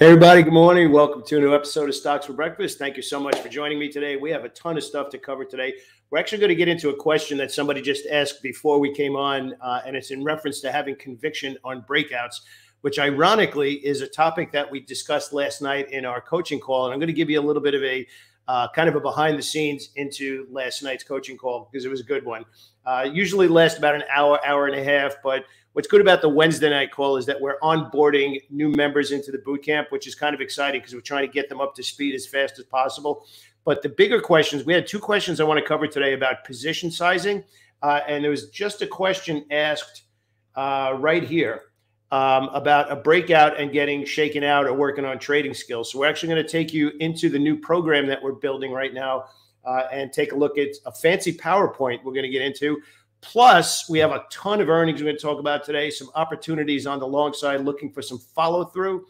Hey everybody, good morning. Welcome to a new episode of Stocks for Breakfast. Thank you so much for joining me today. We have a ton of stuff to cover today. We're actually going to get into a question that somebody just asked before we came on, and it's in reference to having conviction on breakouts, which ironically is a topic that we discussed last night in our coaching call. And I'm going to give you a little bit of a kind of a behind the scenes into last night's coaching call because it was a good one. Usually lasts about an hour, hour and a half, but what's good about the Wednesday night call is that we're onboarding new members into the boot camp, which is kind of exciting because we're trying to get them up to speed as fast as possible. But the bigger questions, we had two questions I want to cover today about position sizing. And there was just a question asked right here about a breakout and getting shaken out or working on trading skills. So we're actually going to take you into the new program that we're building right now and take a look at a fancy PowerPoint we're going to get into. Plus, we have a ton of earnings we're going to talk about today, some opportunities on the long side, looking for some follow-through.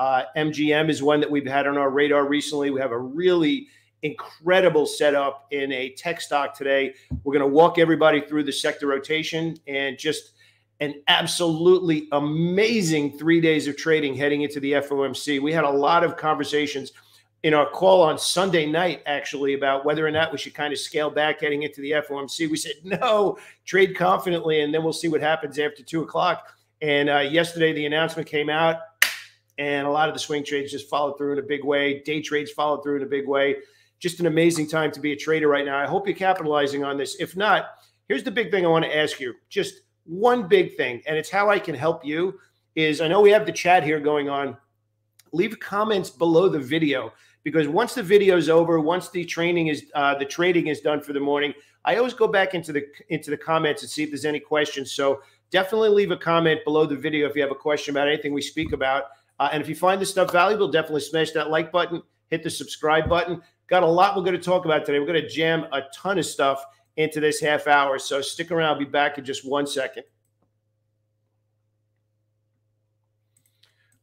MGM is one that we've had on our radar recently. We have a really incredible setup in a tech stock today. We're going to walk everybody through the sector rotation and just an absolutely amazing 3 days of trading heading into the FOMC. We had a lot of conversations in our call on Sunday night, actually, about whether or not we should kind of scale back heading into the FOMC. We said, no, trade confidently, and then we'll see what happens after 2 o'clock. And yesterday, the announcement came out, and a lot of the swing trades just followed through in a big way. Day trades followed through in a big way. Just an amazing time to be a trader right now. I hope you're capitalizing on this. If not, here's the big thing I want to ask you. Just one big thing, and it's how I can help you, is I know we have the chat here going on. Leave comments below the video, because once the video is over, once the trading is done for the morning, I always go back into the comments and see if there's any questions. So definitely leave a comment below the video if you have a question about anything we speak about. And if you find this stuff valuable, definitely smash that like button, hit the subscribe button. Got a lot we're going to talk about today. We're going to jam a ton of stuff into this half hour. So stick around. I'll be back in just 1 second.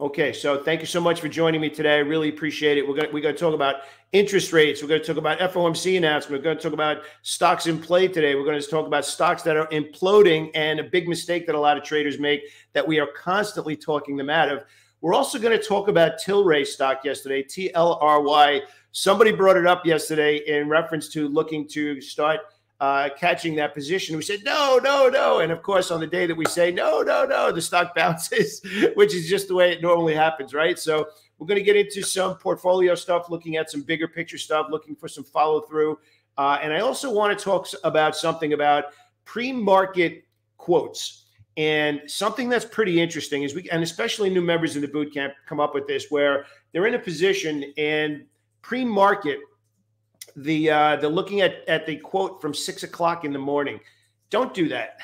Okay, so thank you so much for joining me today. I really appreciate it. We're going to talk about interest rates. We're going to talk about FOMC announcement. We're going to talk about stocks in play today. We're going to talk about stocks that are imploding and a big mistake that a lot of traders make that we are constantly talking them out of. We're also going to talk about Tilray stock yesterday, TLRY. Somebody brought it up yesterday in reference to looking to start catching that position. We said, no, no, no. And of course, on the day that we say, no, no, no, the stock bounces, which is just the way it normally happens, right? So we're going to get into some portfolio stuff, looking at some bigger picture stuff, looking for some follow through. And I also want to talk about something about pre-market quotes. And something that's pretty interesting is and especially new members in the boot camp come up with this, where they're in a position and pre-market, they're looking at the quote from 6 o'clock in the morning. Don't do that.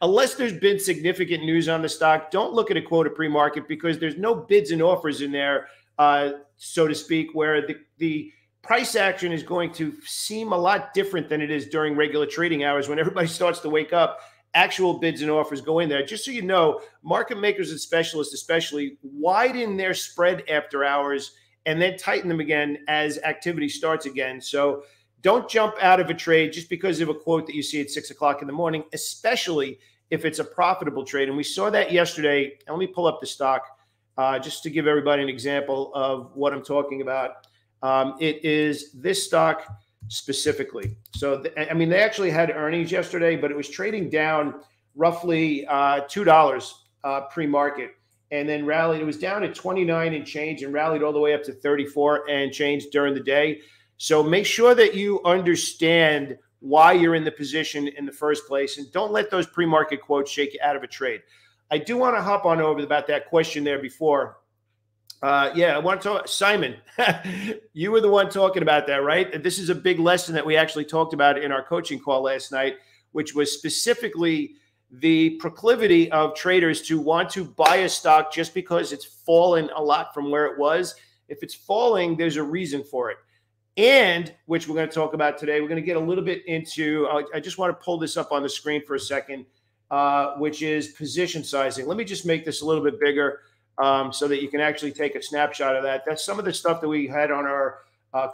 Unless there's been significant news on the stock, don't look at a quote at pre-market because there's no bids and offers in there, so to speak, where the price action is going to seem a lot different than it is during regular trading hours when everybody starts to wake up. Actual bids and offers go in there. Just so you know, market makers and specialists especially widen their spread after hours and then tighten them again as activity starts again. So don't jump out of a trade just because of a quote that you see at 6 o'clock in the morning, especially if it's a profitable trade. And we saw that yesterday. Let me pull up the stock just to give everybody an example of what I'm talking about. It is this stock specifically. So, I mean, they actually had earnings yesterday, but it was trading down roughly $2 pre-market. And then rallied. It was down at 29 and change and rallied all the way up to 34 and change during the day. So make sure that you understand why you're in the position in the first place. And don't let those pre-market quotes shake you out of a trade. I do want to hop on over about that question there before. Yeah, I want to talk. Simon, you were the one talking about that, right? This is a big lesson that we actually talked about in our coaching call last night, which was specifically the proclivity of traders to want to buy a stock just because it's fallen a lot from where it was. If it's falling, there's a reason for it. And, which we're going to talk about today, we're going to get a little bit into, I just want to pull this up on the screen for a second, which is position sizing. Let me just make this a little bit bigger so that you can actually take a snapshot of that. That's some of the stuff that we had on our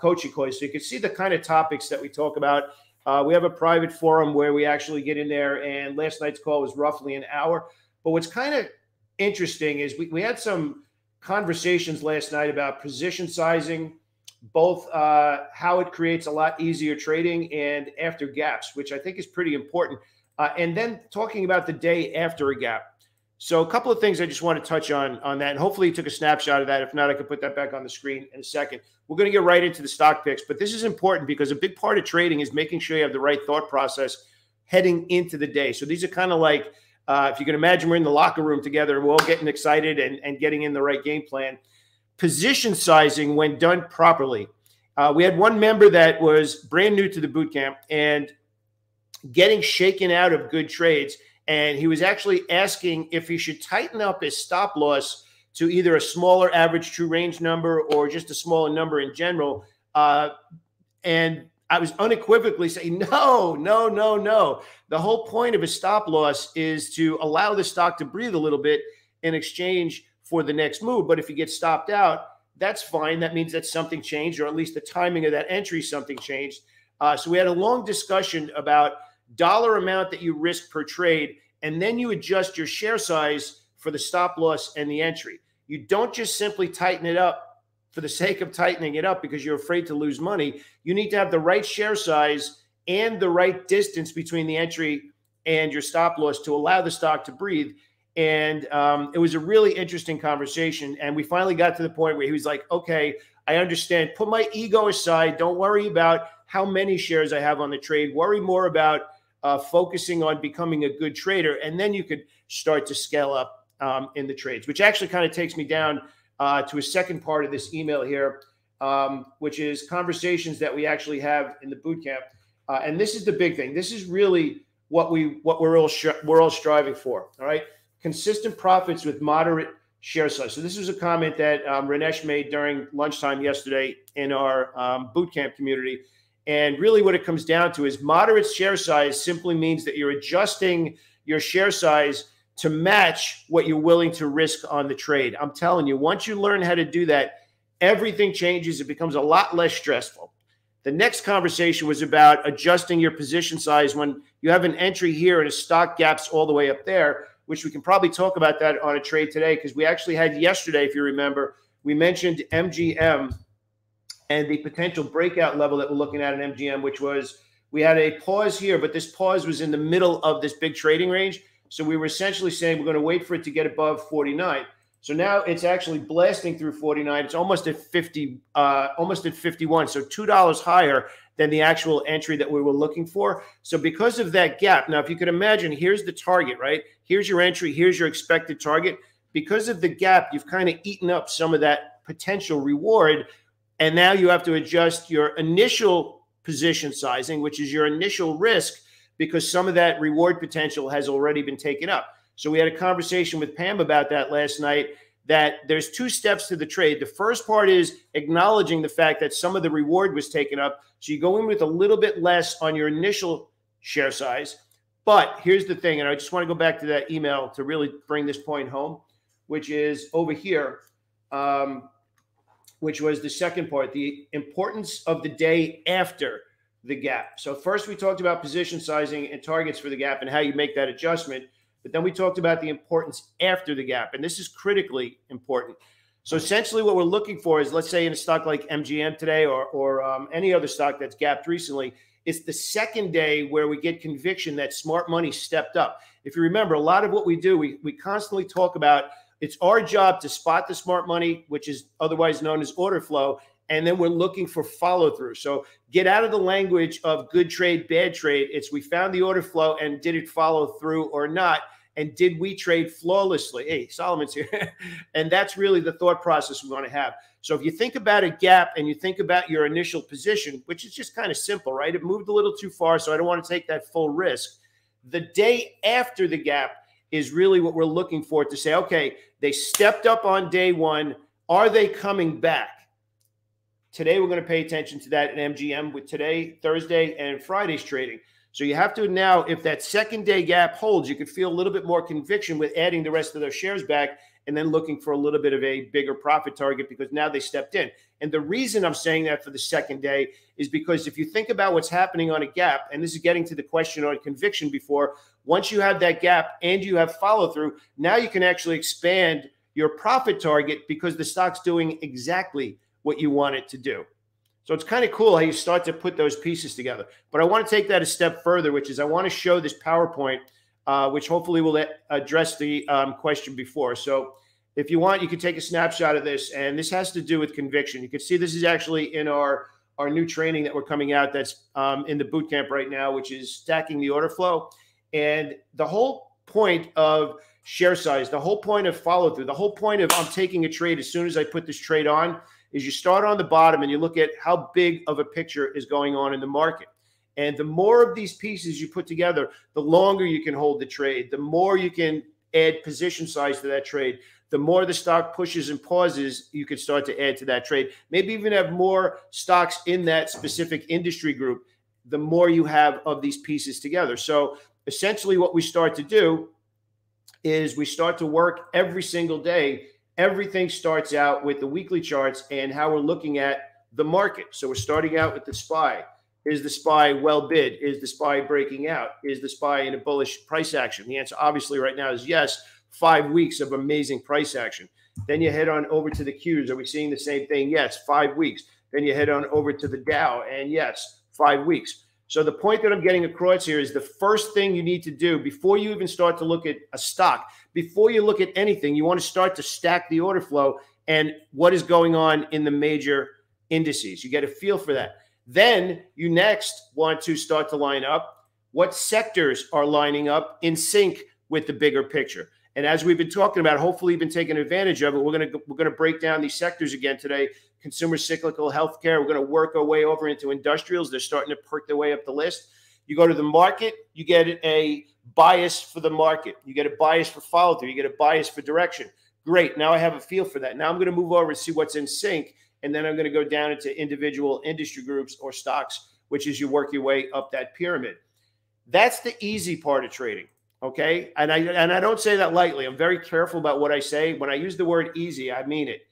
coaching call. So you can see the kind of topics that we talk about. We have a private forum where we actually get in there, and last night's call was roughly an hour. But what's kind of interesting is we had some conversations last night about position sizing, both how it creates a lot easier trading and after gaps, which I think is pretty important. And then talking about the day after a gap. So a couple of things I just want to touch on that. And hopefully you took a snapshot of that. If not, I can put that back on the screen in a second. We're going to get right into the stock picks. But this is important because a big part of trading is making sure you have the right thought process heading into the day. So these are kind of like, if you can imagine, we're in the locker room together and we're all getting excited and getting in the right game plan. Position sizing when done properly. We had one member that was brand new to the boot camp and getting shaken out of good trades. And he was actually asking if he should tighten up his stop loss to either a smaller average true range number or just a smaller number in general. And I was unequivocally saying, no, no, no, no. The whole point of a stop loss is to allow the stock to breathe a little bit in exchange for the next move. But if you get stopped out, that's fine. That means that something changed, or at least the timing of that entry, something changed. So we had a long discussion about dollar amount that you risk per trade, and then you adjust your share size for the stop loss and the entry. You don't just simply tighten it up for the sake of tightening it up because you're afraid to lose money. You need to have the right share size and the right distance between the entry and your stop loss to allow the stock to breathe. And it was a really interesting conversation. And we finally got to the point where he was like, okay, I understand. Put my ego aside. Don't worry about how many shares I have on the trade. Worry more about focusing on becoming a good trader. And then you could start to scale up in the trades, which actually kind of takes me down to a second part of this email here, which is conversations that we actually have in the boot camp. And this is the big thing. This is really what we're all striving for. All right. Consistent profits with moderate share size. So this was a comment that Ranesh made during lunchtime yesterday in our bootcamp community. And really what it comes down to is moderate share size simply means that you're adjusting your share size to match what you're willing to risk on the trade. I'm telling you, once you learn how to do that, everything changes. It becomes a lot less stressful. The next conversation was about adjusting your position size when you have an entry here and a stock gaps all the way up there, which we can probably talk about that on a trade today because we actually had yesterday, if you remember, we mentioned MGM and the potential breakout level that we're looking at in MGM, which was we had a pause here, but this pause was in the middle of this big trading range. So we were essentially saying we're going to wait for it to get above 49. So now it's actually blasting through 49. It's almost at 50, almost at 51. So $2 higher than the actual entry that we were looking for. So because of that gap, now if you could imagine, here's the target, right? Here's your entry, here's your expected target. Because of the gap, you've kind of eaten up some of that potential reward. And now you have to adjust your initial position sizing, which is your initial risk, because some of that reward potential has already been taken up. So we had a conversation with Pam about that last night, that there's two steps to the trade. The first part is acknowledging the fact that some of the reward was taken up. So you go in with a little bit less on your initial share size. But here's the thing, and I just want to go back to that email to really bring this point home, which is over here, which was the second part, the importance of the day after the gap. So first we talked about position sizing and targets for the gap and how you make that adjustment. But then we talked about the importance after the gap, and this is critically important. So essentially what we're looking for is, let's say in a stock like MGM today or any other stock that's gapped recently, it's the second day where we get conviction that smart money stepped up. If you remember, a lot of what we do, we constantly talk about it's our job to spot the smart money, which is otherwise known as order flow, and then we're looking for follow through. So get out of the language of good trade, bad trade. It's we found the order flow and did it follow through or not? And did we trade flawlessly? Hey, Solomon's here. And that's really the thought process we want to have. So if you think about a gap and you think about your initial position, which is just kind of simple, right? It moved a little too far, so I don't want to take that full risk. The day after the gap is really what we're looking for to say, okay, they stepped up on day one. Are they coming back? Today, we're going to pay attention to that in MGM with today, Thursday, and Friday's trading. So you have to now, if that second day gap holds, you could feel a little bit more conviction with adding the rest of those shares back and then looking for a little bit of a bigger profit target because now they stepped in. And the reason I'm saying that for the second day is because if you think about what's happening on a gap, and this is getting to the question on conviction before, once you have that gap and you have follow through, now you can actually expand your profit target because the stock's doing exactly what you want it to do. So it's kind of cool how you start to put those pieces together. But I want to take that a step further, which is I want to show this PowerPoint, which hopefully will address the question before. So if you want, you can take a snapshot of this. And this has to do with conviction. You can see this is actually in our new training that we're coming out that's in the boot camp right now, which is stacking the order flow. And the whole point of share size, the whole point of follow through, the whole point of I'm taking a trade as soon as I put this trade on is you start on the bottom and you look at how big of a picture is going on in the market. And the more of these pieces you put together, the longer you can hold the trade, the more you can add position size to that trade, the more the stock pushes and pauses, you can start to add to that trade. Maybe even have more stocks in that specific industry group, the more you have of these pieces together. So essentially what we start to do is we start to work every single day. Everything starts out with the weekly charts and how we're looking at the market. So we're starting out with the SPY. Is the SPY well bid? Is the SPY breaking out? Is the SPY in a bullish price action? The answer obviously right now is yes. 5 weeks of amazing price action. Then you head on over to the Qs. Are we seeing the same thing? Yes, 5 weeks. Then you head on over to the Dow, and yes, 5 weeks. So the point that I'm getting across here is the first thing you need to do before you even start to look at a stock, before you look at anything, you want to start to stack the order flow and what is going on in the major indices. You get a feel for that. Then you next want to start to line up what sectors are lining up in sync with the bigger picture. And as we've been talking about, hopefully you've been taking advantage of it. We're going to break down these sectors again today. Consumer cyclical, healthcare. We're going to work our way over into industrials. They're starting to perk their way up the list. You go to the market, you get a bias for the market. You get a bias for follow through. You get a bias for direction. Great. Now I have a feel for that. Now I'm going to move over and see what's in sync. And then I'm going to go down into individual industry groups or stocks, which is you work your way up that pyramid. That's the easy part of trading. Okay. And I don't say that lightly. I'm very careful about what I say. When I use the word easy, I mean it.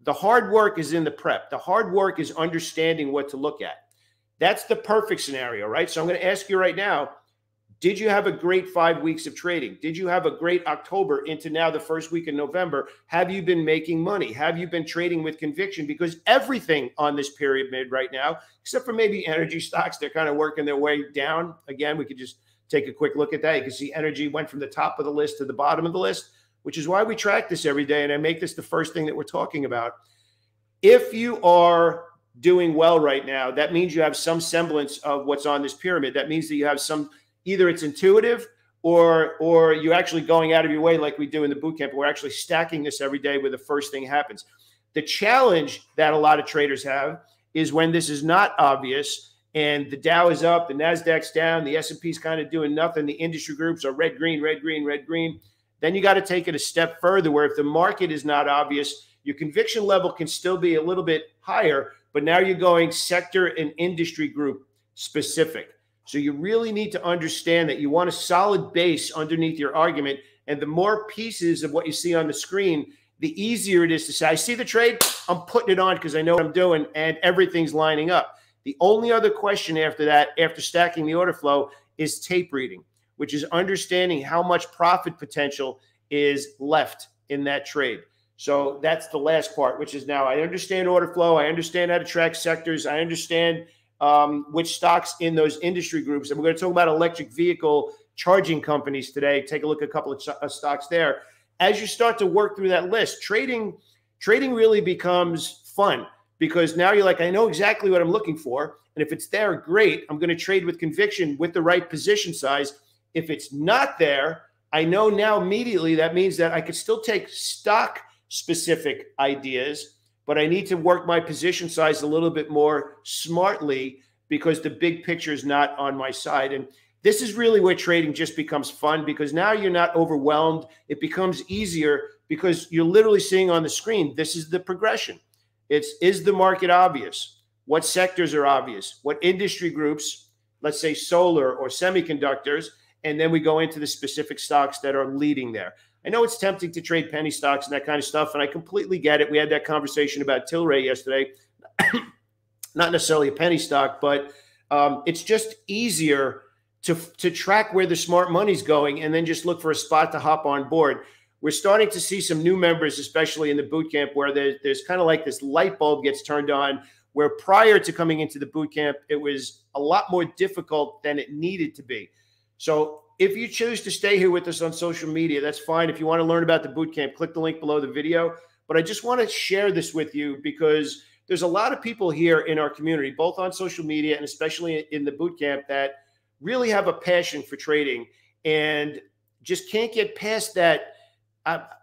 The hard work is in the prep. The hard work is understanding what to look at. That's the perfect scenario, right? So I'm going to ask you right now, did you have a great 5 weeks of trading? Did you have a great October into now the first week in November? Have you been making money? Have you been trading with conviction? Because everything on this pyramid right now, except for maybe energy stocks, they're kind of working their way down. Again, we could just take a quick look at that. You can see energy went from the top of the list to the bottom of the list, which is why we track this every day. And I make this the first thing that we're talking about. If you are doing well right now, that means you have some semblance of what's on this pyramid. That means that you have some, either it's intuitive or you're actually going out of your way like we do in the bootcamp. We're actually stacking this every day where the first thing happens. The challenge that a lot of traders have is when this is not obvious. And the Dow is up, the NASDAQ's down, the S&P's kind of doing nothing. The industry groups are red, green, red, green, red, green. Then you got to take it a step further where if the market is not obvious, your conviction level can still be a little bit higher, but now you're going sector and industry group specific. So you really need to understand that you want a solid base underneath your argument. And the more pieces of what you see on the screen, the easier it is to say, I see the trade, I'm putting it on because I know what I'm doing and everything's lining up. The only other question after that, after stacking the order flow, is tape reading, which is understanding how much profit potential is left in that trade. So that's the last part, which is now I understand order flow. I understand how to track sectors. I understand which stocks in those industry groups. And we're going to talk about electric vehicle charging companies today. Take a look at a couple of stocks there. As you start to work through that list, trading really becomes fun. Because now you're like, I know exactly what I'm looking for. And if it's there, great. I'm going to trade with conviction with the right position size. If it's not there, I know now immediately that means that I could still take stock-specific ideas, but I need to work my position size a little bit more smartly because the big picture is not on my side. And this is really where trading just becomes fun because now you're not overwhelmed. It becomes easier because you're literally seeing on the screen, this is the progression. It's, is the market obvious? What sectors are obvious? What industry groups, let's say solar or semiconductors, and then we go into the specific stocks that are leading there. I know it's tempting to trade penny stocks and that kind of stuff, and I completely get it. We had that conversation about Tilray yesterday. Not necessarily a penny stock, but it's just easier to track where the smart money's going and then just look for a spot to hop on board. we're starting to see some new members, especially in the boot camp, where there's kind of like this light bulb gets turned on, where prior to coming into the boot camp, it was a lot more difficult than it needed to be. So if you choose to stay here with us on social media, that's fine. If you want to learn about the boot camp, click the link below the video. But I just want to share this with you because there's a lot of people here in our community, both on social media and especially in the boot camp, that really have a passion for trading and just can't get past that.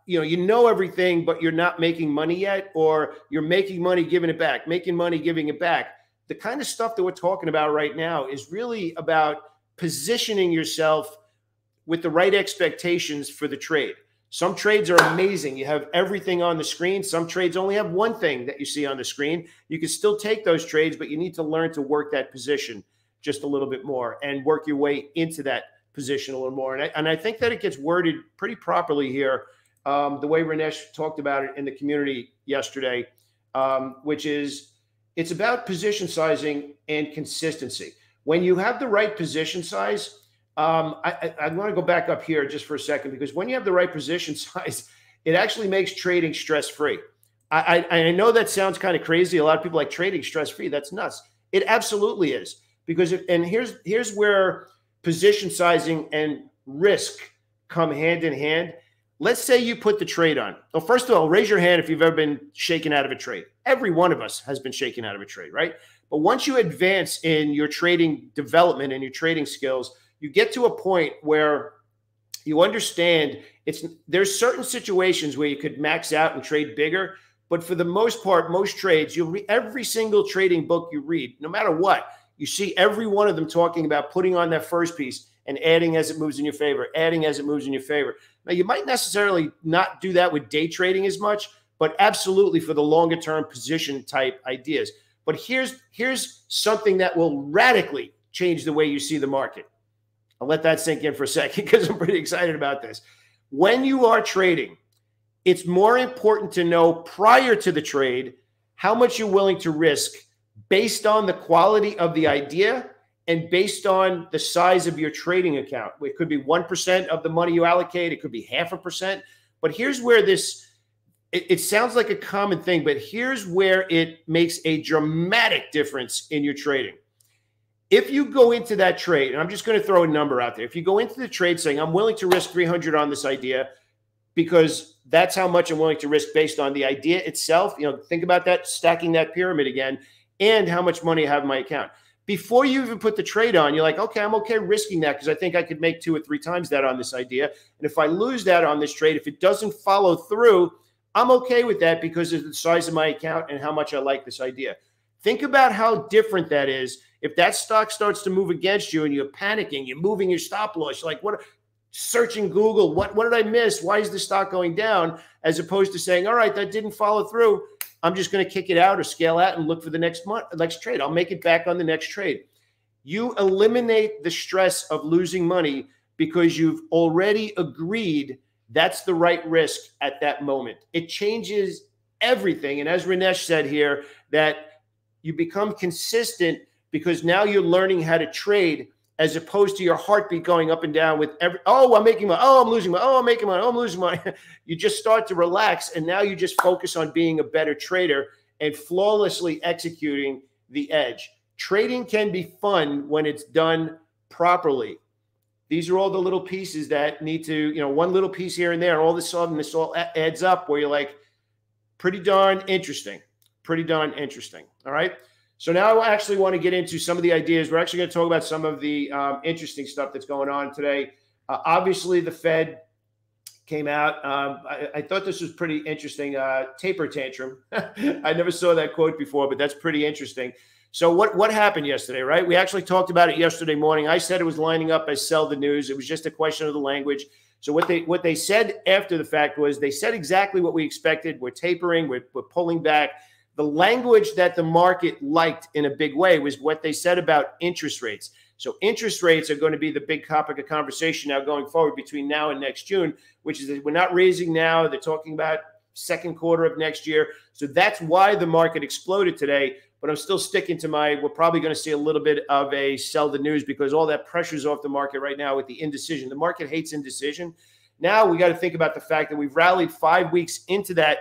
You know everything, but you're not making money yet, or you're making money, giving it back, making money, giving it back. The kind of stuff that we're talking about right now is really about positioning yourself with the right expectations for the trade. Some trades are amazing. You have everything on the screen. Some trades only have one thing that you see on the screen. You can still take those trades, but you need to learn to work that position just a little bit more and work your way into that position a little more. And I think that it gets worded pretty properly here, the way Ranesh talked about it in the community yesterday, which is it's about position sizing and consistency. When you have the right position size, I want to go back up here just for a second, because when you have the right position size, it actually makes trading stress-free. I know that sounds kind of crazy. A lot of people like trading stress-free. That's nuts. It absolutely is, because here's where position sizing and risk come hand in hand. Let's say you put the trade on. Well, first of all, raise your hand if you've ever been shaken out of a trade. Every one of us has been shaken out of a trade, right? But once you advance in your trading development and your trading skills, you get to a point where you understand there's certain situations where you could max out and trade bigger. But for the most part, most trades, every single trading book you read, no matter what, you see every one of them talking about putting on that first piece and adding as it moves in your favor, adding as it moves in your favor. Now, you might necessarily not do that with day trading as much, but absolutely for the longer-term position type ideas. But here's something that will radically change the way you see the market. I'll let that sink in for a second because I'm pretty excited about this. When you are trading, it's more important to know prior to the trade how much you're willing to risk based on the quality of the idea and based on the size of your trading account. It could be 1% of the money you allocate. It could be 0.5%. But here's where it sounds like a common thing, but here's where it makes a dramatic difference in your trading. If you go into that trade, and I'm just going to throw a number out there. If you go into the trade saying, I'm willing to risk 300 on this idea because that's how much I'm willing to risk based on the idea itself. You know, think about that, stacking that pyramid again, and how much money I have in my account. Before you even put the trade on, you're like, okay, I'm okay risking that because I think I could make 2 or 3 times that on this idea. And if I lose that on this trade, if it doesn't follow through, I'm okay with that because of the size of my account and how much I like this idea. Think about how different that is. If that stock starts to move against you and you're panicking, you're moving your stop loss, you're like, what? Searching Google, what did I miss? Why is the stock going down? As opposed to saying, all right, that didn't follow through. I'm just going to kick it out or scale out and look for the next trade. I'll make it back on the next trade. You eliminate the stress of losing money because you've already agreed that's the right risk at that moment. It changes everything. And as Ranesh said here, that you become consistent because now you're learning how to trade as opposed to your heartbeat going up and down with every, oh, I'm making money, oh, I'm losing money, oh, I'm making money, oh, I'm losing money. You just start to relax, and now you just focus on being a better trader and flawlessly executing the edge. Trading can be fun when it's done properly. These are all the little pieces that need to, you know, one little piece here and there, and all of a sudden this all adds up where you're like, pretty darn interesting, pretty darn interesting, all right? So now I actually want to get into some of the ideas. We're actually going to talk about some of the interesting stuff that's going on today. Obviously, the Fed came out. I thought this was pretty interesting. Taper tantrum. I never saw that quote before, but that's pretty interesting. So what happened yesterday, right? We actually talked about it yesterday morning. I said it was lining up as sell the news. It was just a question of the language. So what they said after the fact was they said exactly what we expected. We're tapering. We're pulling back. The language that the market liked in a big way was what they said about interest rates. So interest rates are going to be the big topic of conversation now going forward between now and next June, which is that we're not raising now. They're talking about second quarter of next year. So that's why the market exploded today. But I'm still sticking to we're probably going to see a little bit of a sell the news because all that pressure's off the market right now with the indecision. The market hates indecision. Now we got to think about the fact that we've rallied 5 weeks into that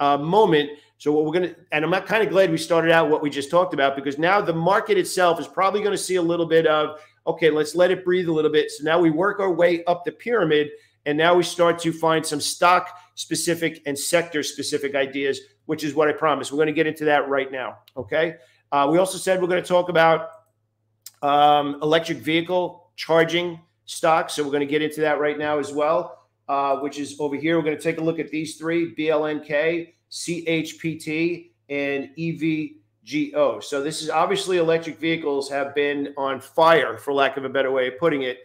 moment. So what we're going to, and I'm kind of glad we started out what we just talked about, because now the market itself is probably going to see a little bit of, okay, let's let it breathe a little bit. So now we work our way up the pyramid, and now we start to find some stock specific and sector specific ideas, which is what I promised. We're going to get into that right now. Okay. We also said we're going to talk about electric vehicle charging stocks. So we're going to get into that right now as well. Which is over here. We're going to take a look at these three, BLNK, CHPT, and EVGO. So this is obviously electric vehicles have been on fire, for lack of a better way of putting it.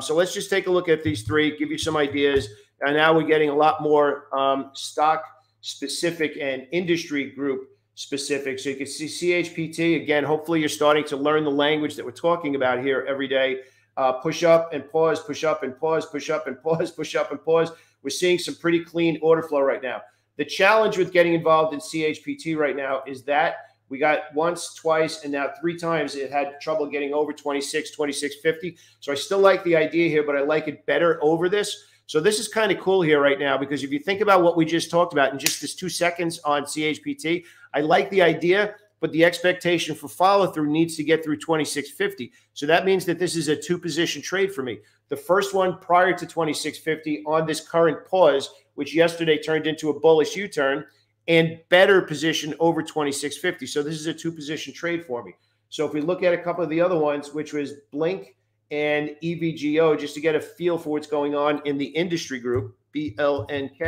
So let's just take a look at these three, give you some ideas. And now we're getting a lot more stock-specific and industry group-specific. So you can see CHPT. Again, hopefully you're starting to learn the language that we're talking about here every day. Push up and pause, push up and pause, push up and pause, push up and pause. We're seeing some pretty clean order flow right now. The challenge with getting involved in CHPT right now is that we got once, twice, and now 3 times it had trouble getting over 26, 26.50. So I still like the idea here, but I like it better over this. So this is kind of cool here right now, because if you think about what we just talked about in just this 2 seconds on CHPT, I like the idea, but the expectation for follow-through needs to get through 26.50. So that means that this is a 2-position trade for me. The first one prior to 26.50 on this current pause, which yesterday turned into a bullish U-turn, and better position over 26.50. So this is a 2-position trade for me. So if we look at a couple of the other ones, which was BLNK and EVGO, just to get a feel for what's going on in the industry group, BLNK.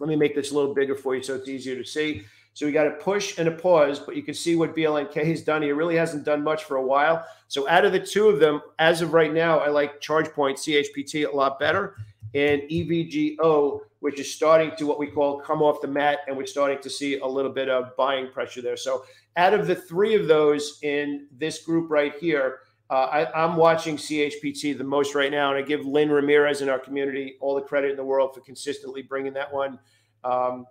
Let me make this a little bigger for you so it's easier to see. So we got a push and a pause, but you can see what BLNK has done. He really hasn't done much for a while. So out of the 2 of them, as of right now, I like ChargePoint, CHPT a lot better, and EVGO, which is starting to what we call come off the mat, and we're starting to see a little bit of buying pressure there. So out of the 3 of those in this group right here, I'm watching CHPT the most right now, and I give Lynn Ramirez in our community all the credit in the world for consistently bringing that one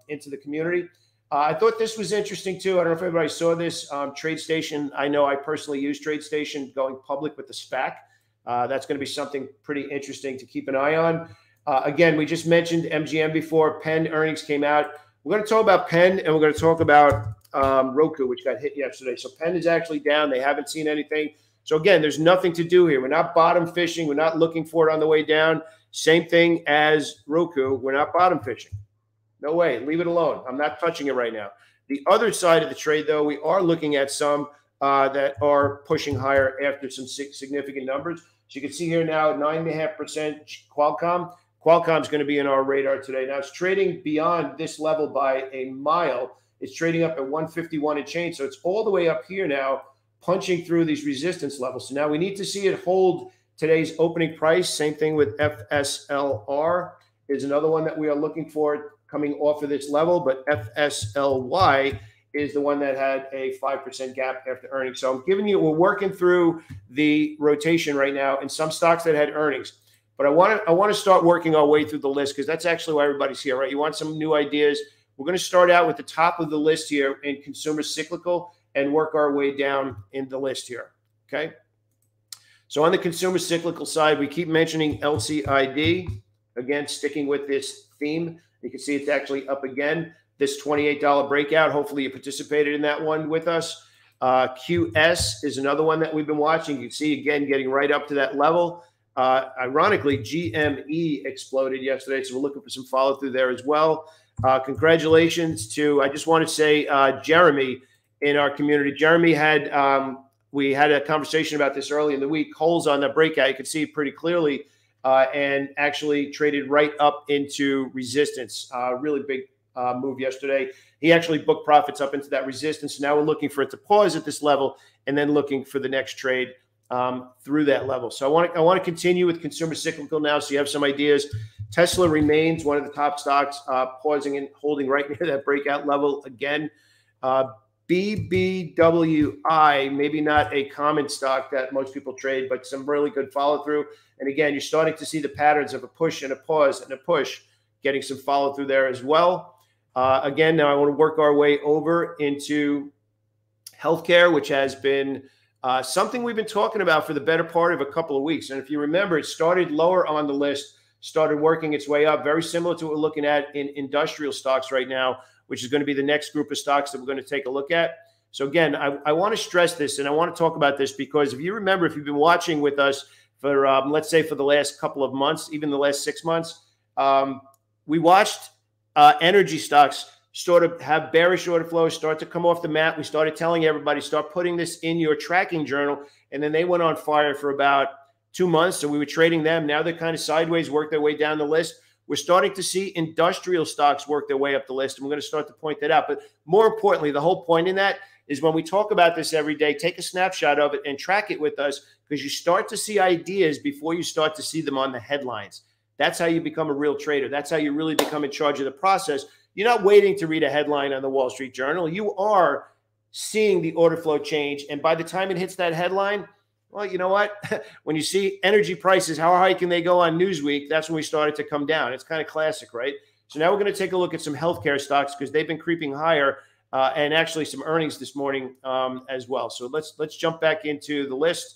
into the community. I thought this was interesting, too. I don't know if everybody saw this. TradeStation, I know I personally use TradeStation going public with the SPAC. That's going to be something pretty interesting to keep an eye on. Again, we just mentioned MGM before. Penn earnings came out. We're going to talk about Penn, and we're going to talk about Roku, which got hit yesterday. So Penn is actually down. They haven't seen anything. So, again, there's nothing to do here. We're not bottom fishing. We're not looking for it on the way down. Same thing as Roku. We're not bottom fishing. No way. Leave it alone. I'm not touching it right now. The other side of the trade, though, we are looking at some that are pushing higher after some significant numbers. So you can see here now, 9.5% Qualcomm. Qualcomm's going to be in our radar today. Now, it's trading beyond this level by a mile. It's trading up at 151 and change. So it's all the way up here now, punching through these resistance levels. So now we need to see it hold today's opening price. Same thing with FSLR is another one that we are looking for coming off of this level, but FSLY is the one that had a 5% gap after earnings. So I'm giving you, we're working through the rotation right now in some stocks that had earnings, but I want to start working our way through the list, because that's actually why everybody's here, right? You want some new ideas. We're going to start out with the top of the list here in consumer cyclical and work our way down in the list here, okay? So on the consumer cyclical side, we keep mentioning LCID, again, sticking with this theme. You can see it's actually up again, this $28 breakout. Hopefully you participated in that one with us. QS is another one that we've been watching. You can see, again, getting right up to that level. Ironically, GME exploded yesterday, so we're looking for some follow-through there as well. Congratulations to, I just want to say, Jeremy in our community. Jeremy had, we had a conversation about this early in the week. Cole's on the breakout. You can see it pretty clearly. And actually traded right up into resistance. Really big move yesterday. He actually booked profits up into that resistance. Now we're looking for it to pause at this level and then looking for the next trade through that level. So I want to continue with consumer cyclical now, so you have some ideas. Tesla remains one of the top stocks, pausing and holding right near that breakout level again. BBWI, maybe not a common stock that most people trade, but some really good follow-through. And again, you're starting to see the patterns of a push and a pause and a push, getting some follow-through there as well. Again, now I want to work our way over into healthcare, which has been something we've been talking about for the better part of a couple of weeks. And if you remember, it started lower on the list, started working its way up, very similar to what we're looking at in industrial stocks right now, which is going to be the next group of stocks that we're going to take a look at. So again, I want to stress this, and I want to talk about this because if you remember, if you've been watching with us for, let's say, for the last couple of months, even the last 6 months, we watched energy stocks sort of have bearish order flows, start to come off the mat. We started telling everybody, start putting this in your tracking journal. And then they went on fire for about 2 months. So we were trading them. Now they're kind of sideways, work their way down the list. We're starting to see industrial stocks work their way up the list. And we're going to start to point that out. But more importantly, the whole point in that is when we talk about this every day, take a snapshot of it and track it with us, because you start to see ideas before you start to see them on the headlines. That's how you become a real trader. That's how you really become in charge of the process. You're not waiting to read a headline on the Wall Street Journal. You are seeing the order flow change. And by the time it hits that headline, well, you know what? When you see energy prices, how high can they go on Newsweek? That's when we started to come down. It's kind of classic, right? So now we're going to take a look at some healthcare stocks because they've been creeping higher, and actually some earnings this morning as well. So let's jump back into the list,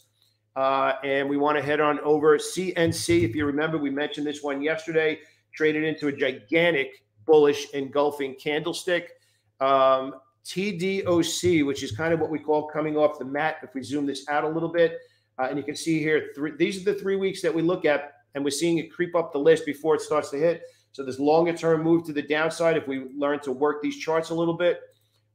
and we want to head on over CNC. If you remember, we mentioned this one yesterday, traded into a gigantic bullish engulfing candlestick. TDOC, which is kind of what we call coming off the mat. If we zoom this out a little bit, and you can see here, these are the 3 weeks that we look at, and we're seeing it creep up the list before it starts to hit. So this longer term move to the downside, if we learn to work these charts a little bit,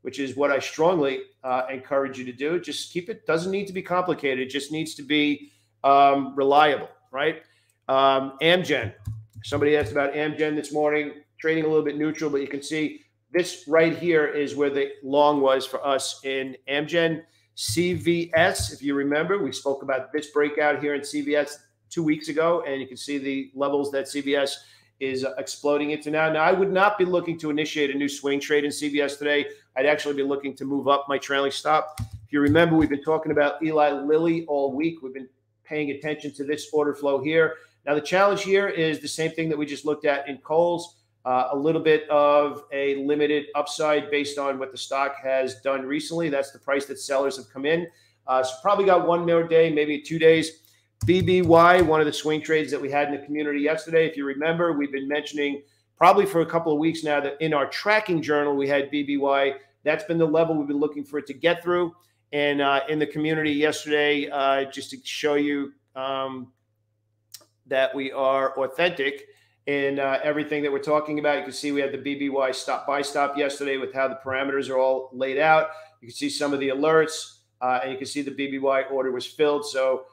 which is what I strongly encourage you to do, just keep it. Doesn't need to be complicated. It just needs to be reliable, right? Amgen. Somebody asked about Amgen this morning, trading a little bit neutral, but you can see this right here is where the long was for us in Amgen. CVS, if you remember, we spoke about this breakout here in CVS 2 weeks ago, and you can see the levels that CVS is exploding into now. Now, I would not be looking to initiate a new swing trade in CVS today. I'd actually be looking to move up my trailing stop. If you remember, we've been talking about Eli Lilly all week. We've been paying attention to this order flow here. Now, the challenge here is the same thing that we just looked at in Kohl's. A little bit of a limited upside based on what the stock has done recently. That's the price that sellers have come in. So probably got one more day, maybe 2 days. BBY, one of the swing trades that we had in the community yesterday. If you remember, we've been mentioning probably for a couple of weeks now that in our tracking journal, we had BBY. That's been the level we've been looking for it to get through. And in the community yesterday, just to show you that we are authentic in everything that we're talking about. You can see we had the BBY stop by stop yesterday with how the parameters are all laid out. You can see some of the alerts, and you can see the BBY order was filled. So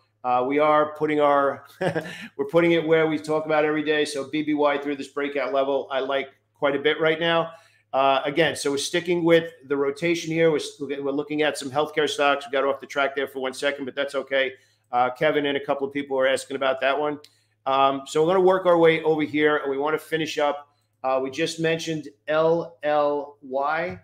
we are putting our, we're putting it where we talk about every day. So BBY through this breakout level, I like quite a bit right now. Again, so we're sticking with the rotation here. We're looking at some healthcare stocks. We got off the track there for 1 second, but that's okay. Kevin and a couple of people were asking about that one. So we're going to work our way over here, and we want to finish up. We just mentioned LLY.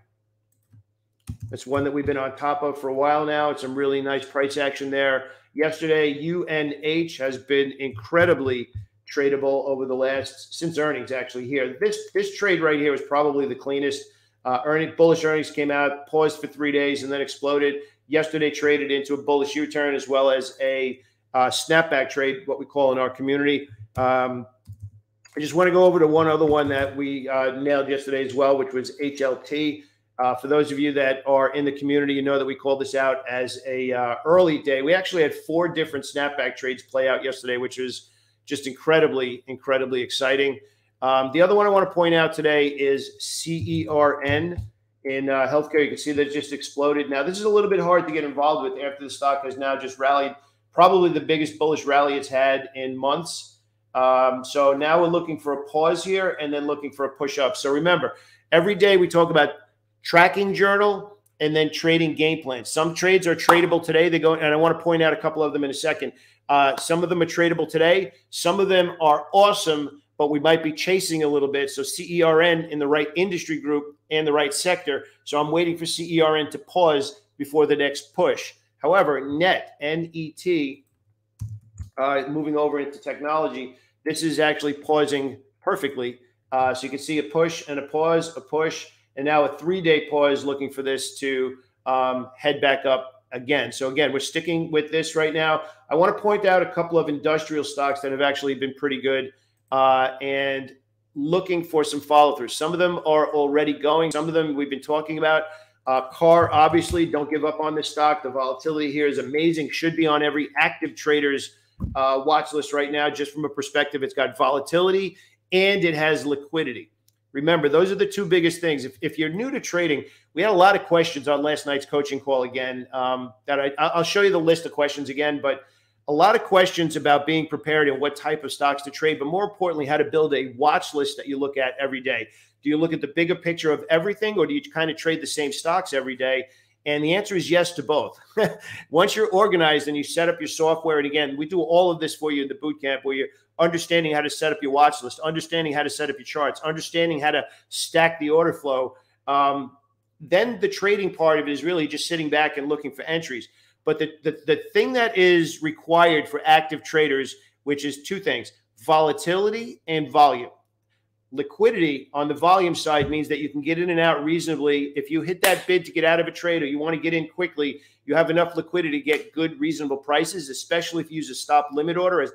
That's one that we've been on top of for a while now. It's some really nice price action there. Yesterday, UNH has been incredibly tradable over the last, since earnings actually here. This trade right here was probably the cleanest. Bullish earnings came out, paused for 3 days, and then exploded. Yesterday traded into a bullish U-turn as well as a snapback trade, what we call in our community. I just want to go over to one other one that we nailed yesterday as well, which was HLT. For those of you that are in the community, you know that we called this out as a early day. We actually had 4 different snapback trades play out yesterday, which is just incredibly, incredibly exciting. The other one I want to point out today is CERN in healthcare. You can see that it just exploded. Now, this is a little bit hard to get involved with after the stock has now just rallied. Probably the biggest bullish rally it's had in months. So now we're looking for a pause here and then looking for a push up. So remember, every day we talk about tracking journal and then trading game plans. Some trades are tradable today. They go, and I want to point out a couple of them in a second. Some of them are tradable today. Some of them are awesome, but we might be chasing a little bit. So CERN in the right industry group and the right sector. So I'm waiting for CERN to pause before the next push. However, NET, N-E-T, moving over into technology, this is actually pausing perfectly. So you can see a push and a pause, a push, and now a 3-day pause looking for this to head back up again. So again, we're sticking with this right now. I want to point out a couple of industrial stocks that have actually been pretty good and looking for some follow-through. Some of them are already going. Some of them we've been talking about. CAR, obviously, don't give up on this stock. The volatility here is amazing. Should be on every active trader's watch list right now, just from a perspective. It's got volatility and it has liquidity. Remember, those are the two biggest things. If you're new to trading, we had a lot of questions on last night's coaching call again. I'll show you the list of questions again, but a lot of questions about being prepared and what type of stocks to trade, but more importantly, how to build a watch list that you look at every day. Do you look at the bigger picture of everything, or do you kind of trade the same stocks every day? And the answer is yes to both. Once you're organized and you set up your software, and again, we do all of this for you in the boot camp, where you're understanding how to set up your watch list, understanding how to set up your charts, understanding how to stack the order flow. Then the trading part of it is really just sitting back and looking for entries. But the thing that is required for active traders, which is two things: volatility and volume. Liquidity on the volume side means that you can get in and out reasonably. If you hit that bid to get out of a trade, or you want to get in quickly, you have enough liquidity to get good, reasonable prices, especially if you use a stop limit order. I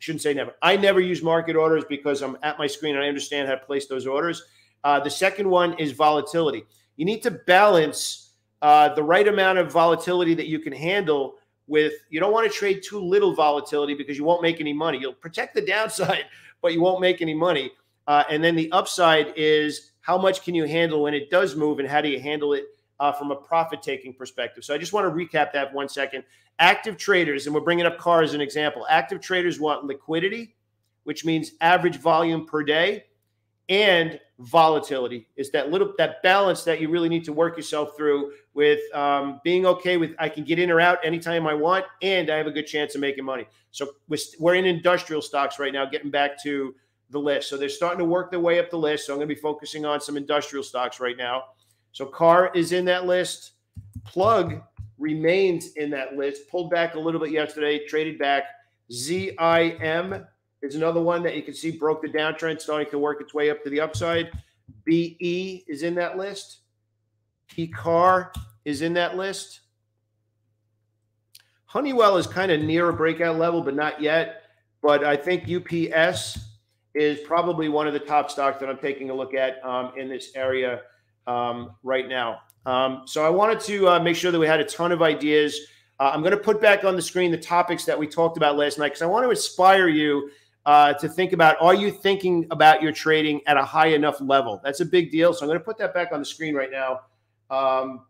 shouldn't say never. I never use market orders because I'm at my screen and I understand how to place those orders. The second one is volatility. You need to balance the right amount of volatility that you can handle with. You don't want to trade too little volatility because you won't make any money. You'll protect the downside, but you won't make any money. And then the upside is how much can you handle when it does move, and how do you handle it from a profit-taking perspective? So I just want to recap that 1 second. Active traders, and we're bringing up CAR as an example, active traders want liquidity, which means average volume per day, and volatility. It's that balance that you really need to work yourself through with being okay with, I can get in or out anytime I want, and I have a good chance of making money. So we're in industrial stocks right now, getting back to the list. So they're starting to work their way up the list. So I'm going to be focusing on some industrial stocks right now. So CAR is in that list. Plug remains in that list. Pulled back a little bit yesterday, traded back. ZIM. There's another one that you can see broke the downtrend, starting to work its way up to the upside. BE is in that list. CAR is in that list. Honeywell is kind of near a breakout level, but not yet. But I think UPS is probably one of the top stocks that I'm taking a look at in this area right now. So I wanted to make sure that we had a ton of ideas. I'm going to put back on the screen the topics that we talked about last night, because I want to inspire you to think about, are you thinking about your trading at a high enough level? That's a big deal. So I'm going to put that back on the screen right now,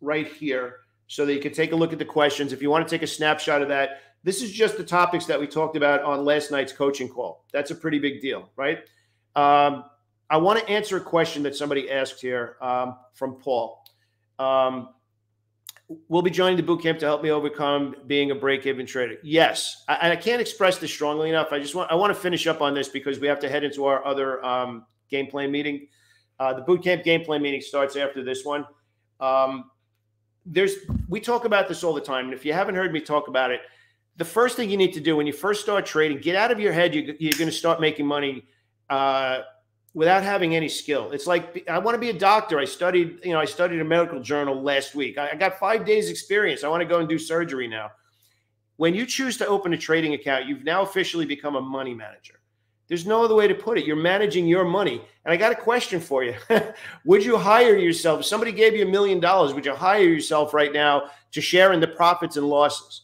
right here, so that you can take a look at the questions. If you want to take a snapshot of that, this is just the topics that we talked about on last night's coaching call. That's a pretty big deal, right? I want to answer a question that somebody asked here from Paul. Will be joining the bootcamp to help me overcome being a break-even trader. Yes, I can't express this strongly enough. I want to finish up on this because we have to head into our other game plan meeting. The bootcamp game plan meeting starts after this one. We talk about this all the time, and if you haven't heard me talk about it, the first thing you need to do when you first start trading, get out of your head you're going to start making money without having any skill. It's like, I want to be a doctor. I studied a medical journal last week. I got 5 days experience. I want to go and do surgery now. When you choose to open a trading account, you've now officially become a money manager. There's no other way to put it. You're managing your money. And I got a question for you. Would you hire yourself? If somebody gave you $1 million, would you hire yourself right now to share in the profits and losses?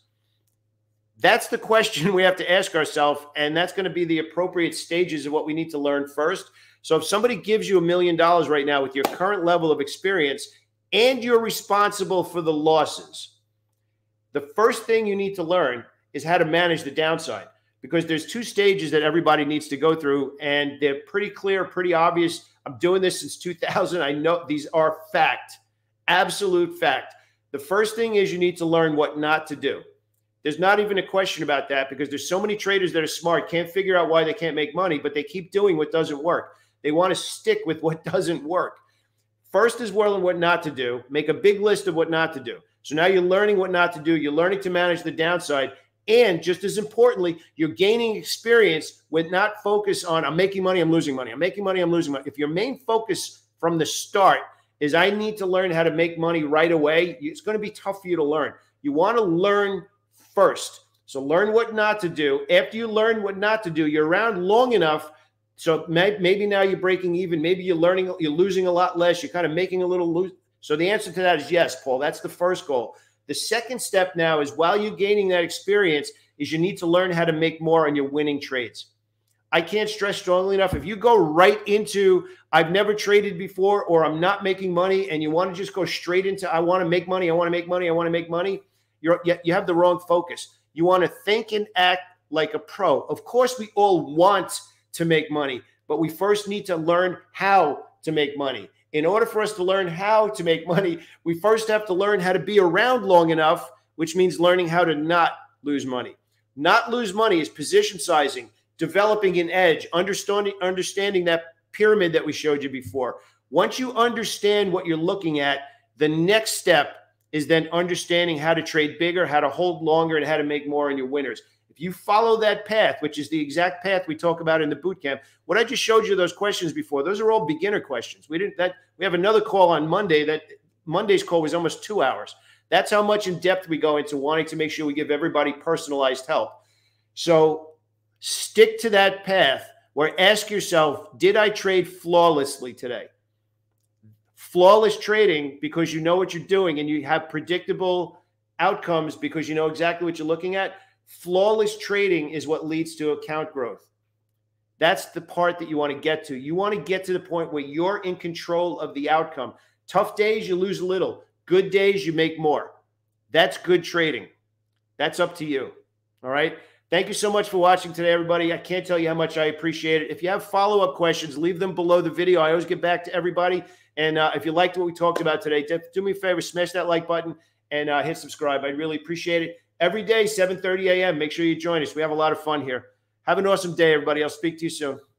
That's the question we have to ask ourselves. And that's going to be the appropriate stages of what we need to learn first. So if somebody gives you $1 million right now with your current level of experience, and you're responsible for the losses, the first thing you need to learn is how to manage the downside, because there's two stages that everybody needs to go through, and they're pretty clear, pretty obvious. I'm doing this since 2000. I know these are fact, absolute fact. The first thing is you need to learn what not to do. There's not even a question about that, because there's so many traders that are smart, can't figure out why they can't make money, but they keep doing what doesn't work. They want to stick with what doesn't work. First is learning what not to do. Make a big list of what not to do. So now you're learning what not to do. You're learning to manage the downside. And just as importantly, you're gaining experience with not focus on, I'm making money, I'm losing money. I'm making money, I'm losing money. If your main focus from the start is, I need to learn how to make money right away, it's going to be tough for you to learn. You want to learn first. So learn what not to do. After you learn what not to do, you're around long enough. So maybe now you're breaking even. Maybe you're learning, you're losing a lot less. You're kind of making a little loose. So the answer to that is yes, Paul. That's the first goal. The second step now is while you're gaining that experience is you need to learn how to make more on your winning trades. I can't stress strongly enough. If you go right into I've never traded before or I'm not making money and you want to just go straight into I want to make money, I want to make money, I want to make money, you have the wrong focus. You want to think and act like a pro. Of course, we all want to make money, but we first need to learn how to make money. In order for us to learn how to make money, we first have to learn how to be around long enough, which means learning how to not lose money. Not lose money is position sizing, developing an edge, understanding that pyramid that we showed you before. Once you understand what you're looking at, the next step is then understanding how to trade bigger, how to hold longer, and how to make more on your winners. If you follow that path, which is the exact path we talk about in the boot camp, what I just showed you those questions before, those are all beginner questions. We have another call on Monday. That Monday's call was almost 2 hours. That's how much in depth we go into wanting to make sure we give everybody personalized help. So stick to that path where ask yourself, did I trade flawlessly today? Flawless trading because you know what you're doing and you have predictable outcomes because you know exactly what you're looking at. Flawless trading is what leads to account growth. That's the part that you want to get to. You want to get to the point where you're in control of the outcome. Tough days, you lose a little. Good days, you make more. That's good trading. That's up to you. All right. Thank you so much for watching today, everybody. I can't tell you how much I appreciate it. If you have follow-up questions, leave them below the video. I always get back to everybody. And if you liked what we talked about today, do me a favor, smash that like button and hit subscribe. I'd really appreciate it. Every day, 7:30 a.m. Make sure you join us. We have a lot of fun here. Have an awesome day, everybody. I'll speak to you soon.